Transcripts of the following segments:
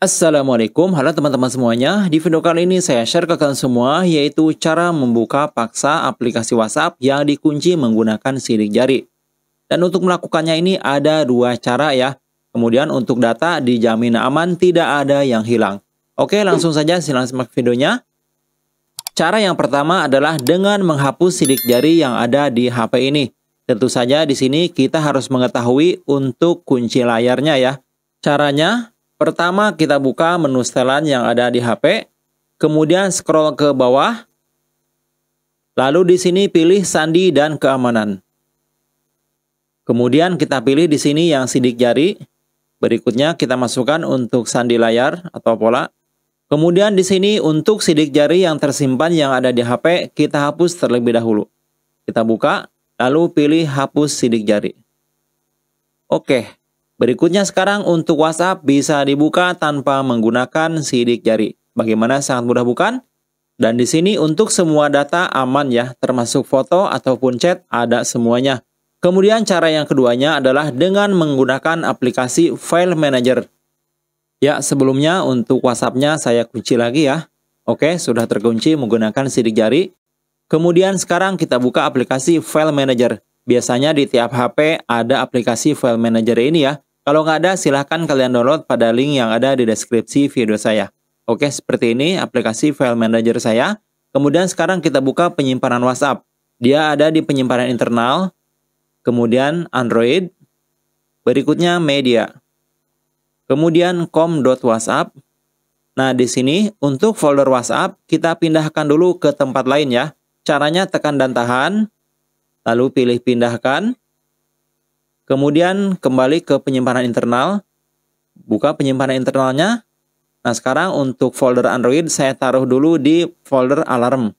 Assalamualaikum, halo teman-teman semuanya. Di video kali ini saya share ke kalian semua yaitu cara membuka paksa aplikasi WhatsApp yang dikunci menggunakan sidik jari. Dan untuk melakukannya ini ada dua cara ya. Kemudian untuk data dijamin aman, tidak ada yang hilang. Oke, langsung saja silahkan simak videonya. Cara yang pertama adalah dengan menghapus sidik jari yang ada di HP ini. Tentu saja di sini kita harus mengetahui untuk kunci layarnya ya. Caranya, pertama, kita buka menu setelan yang ada di HP, kemudian scroll ke bawah, lalu di sini pilih sandi dan keamanan. Kemudian kita pilih di sini yang sidik jari, berikutnya kita masukkan untuk sandi layar atau pola. Kemudian di sini untuk sidik jari yang tersimpan yang ada di HP, kita hapus terlebih dahulu. Kita buka, lalu pilih hapus sidik jari. Oke. Berikutnya sekarang untuk WhatsApp bisa dibuka tanpa menggunakan sidik jari. Bagaimana, sangat mudah bukan? Dan di sini untuk semua data aman ya, termasuk foto ataupun chat ada semuanya. Kemudian cara yang keduanya adalah dengan menggunakan aplikasi File Manager. Ya, sebelumnya untuk WhatsApp-nya saya kunci lagi ya. Oke, sudah terkunci menggunakan sidik jari. Kemudian sekarang kita buka aplikasi File Manager. Biasanya di tiap HP ada aplikasi File Manager ini ya. Kalau nggak ada, silahkan kalian download pada link yang ada di deskripsi video saya. Oke, seperti ini aplikasi File Manager saya. Kemudian sekarang kita buka penyimpanan WhatsApp. Dia ada di penyimpanan internal, kemudian Android, berikutnya Media, kemudian com.whatsapp. Nah, di sini untuk folder WhatsApp kita pindahkan dulu ke tempat lain ya. Caranya tekan dan tahan, lalu pilih pindahkan. Kemudian kembali ke penyimpanan internal. Buka penyimpanan internalnya. Nah, sekarang untuk folder Android saya taruh dulu di folder alarm.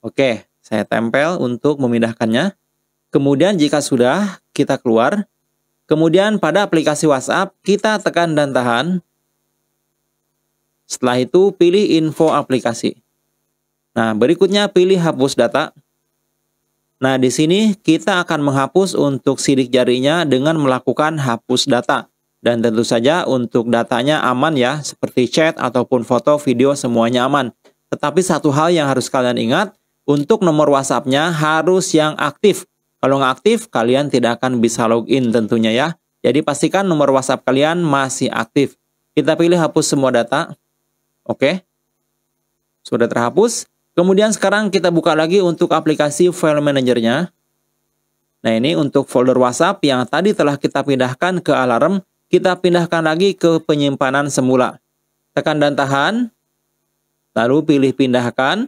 Oke, saya tempel untuk memindahkannya. Kemudian jika sudah, kita keluar. Kemudian pada aplikasi WhatsApp, kita tekan dan tahan. Setelah itu, pilih info aplikasi. Nah, berikutnya pilih hapus data. Nah, di sini kita akan menghapus untuk sidik jarinya dengan melakukan hapus data. Dan tentu saja untuk datanya aman ya, seperti chat ataupun foto, video, semuanya aman. Tetapi satu hal yang harus kalian ingat, untuk nomor WhatsApp-nya harus yang aktif. Kalau nggak aktif, kalian tidak akan bisa login tentunya ya. Jadi pastikan nomor WhatsApp kalian masih aktif. Kita pilih hapus semua data. Oke. Sudah terhapus. Kemudian sekarang kita buka lagi untuk aplikasi File Manager-nya. Nah, ini untuk folder WhatsApp yang tadi telah kita pindahkan ke alarm, kita pindahkan lagi ke penyimpanan semula. Tekan dan tahan, lalu pilih pindahkan.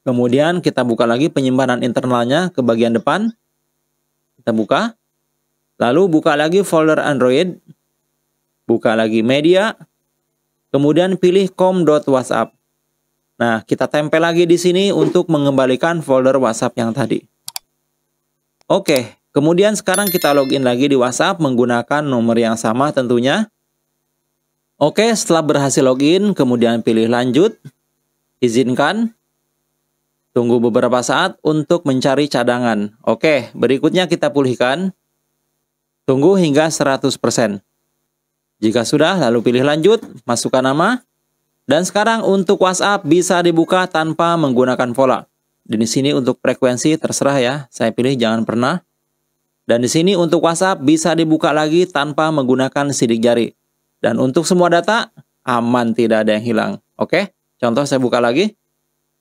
Kemudian kita buka lagi penyimpanan internalnya ke bagian depan. Kita buka. Lalu buka lagi folder Android. Buka lagi Media. Kemudian pilih com.whatsapp. Nah, kita tempel lagi di sini untuk mengembalikan folder WhatsApp yang tadi. Oke, kemudian sekarang kita login lagi di WhatsApp menggunakan nomor yang sama tentunya. Oke, setelah berhasil login, kemudian pilih lanjut, izinkan, tunggu beberapa saat untuk mencari cadangan. Oke, berikutnya kita pulihkan, tunggu hingga 100%. Jika sudah, lalu pilih lanjut, masukkan nama. Dan sekarang untuk WhatsApp bisa dibuka tanpa menggunakan pola. Dan di sini untuk frekuensi terserah ya, saya pilih jangan pernah. Dan di sini untuk WhatsApp bisa dibuka lagi tanpa menggunakan sidik jari. Dan untuk semua data aman, tidak ada yang hilang. Oke, contoh saya buka lagi.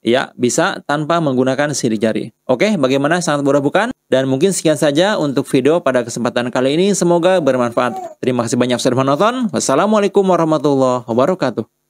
Ya, bisa tanpa menggunakan sidik jari. Oke, bagaimana, sangat mudah bukan? Dan mungkin sekian saja untuk video pada kesempatan kali ini. Semoga bermanfaat. Terima kasih banyak sudah menonton. Wassalamualaikum warahmatullahi wabarakatuh.